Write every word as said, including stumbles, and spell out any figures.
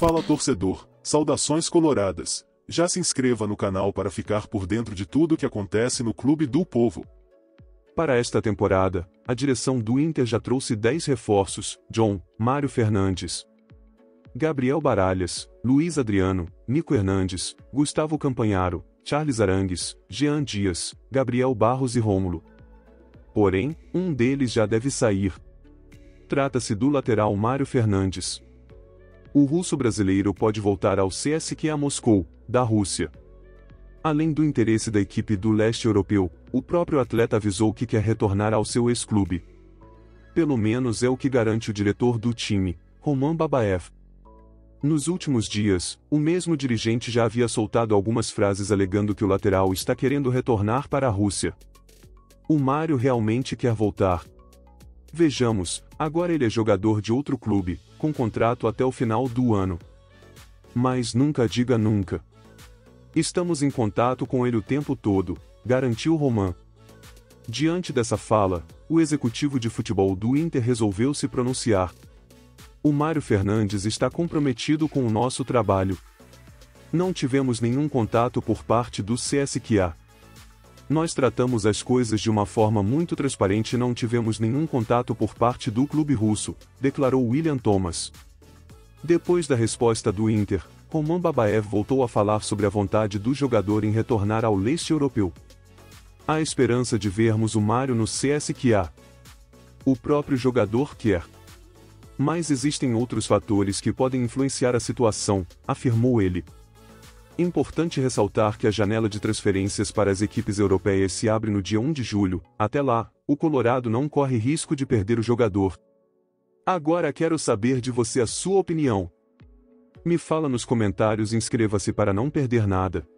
Fala torcedor, saudações coloradas. Já se inscreva no canal para ficar por dentro de tudo o que acontece no Clube do Povo. Para esta temporada, a direção do Inter já trouxe dez reforços: John, Mário Fernandes, Gabriel Baralhas, Luiz Adriano, Nico Hernández, Gustavo Campanharo, Charles Aránguiz, Jean Dias, Gabriel Barros e Rômulo. Porém, um deles já deve sair. Trata-se do lateral Mário Fernandes. O russo brasileiro pode voltar ao C S K A Moscou, da Rússia. Além do interesse da equipe do leste europeu, o próprio atleta avisou que quer retornar ao seu ex-clube. Pelo menos é o que garante o diretor do time, Roman Babaev. Nos últimos dias, o mesmo dirigente já havia soltado algumas frases alegando que o lateral está querendo retornar para a Rússia. O Mário realmente quer voltar. Vejamos, agora ele é jogador de outro clube, com contrato até o final do ano. Mas nunca diga nunca. Estamos em contato com ele o tempo todo, garantiu Roman. Diante dessa fala, o executivo de futebol do Inter resolveu se pronunciar. O Mário Fernandes está comprometido com o nosso trabalho. Não tivemos nenhum contato por parte do C S K A. Nós tratamos as coisas de uma forma muito transparente e não tivemos nenhum contato por parte do clube russo, declarou William Thomas. Depois da resposta do Inter, Roman Babaev voltou a falar sobre a vontade do jogador em retornar ao leste europeu. Há esperança de vermos o Mário no C S K A. O próprio jogador quer. Mas existem outros fatores que podem influenciar a situação, afirmou ele. Importante ressaltar que a janela de transferências para as equipes europeias se abre no dia primeiro de julho, até lá, o Colorado não corre risco de perder o jogador. Agora quero saber de você a sua opinião. Me fala nos comentários e inscreva-se para não perder nada.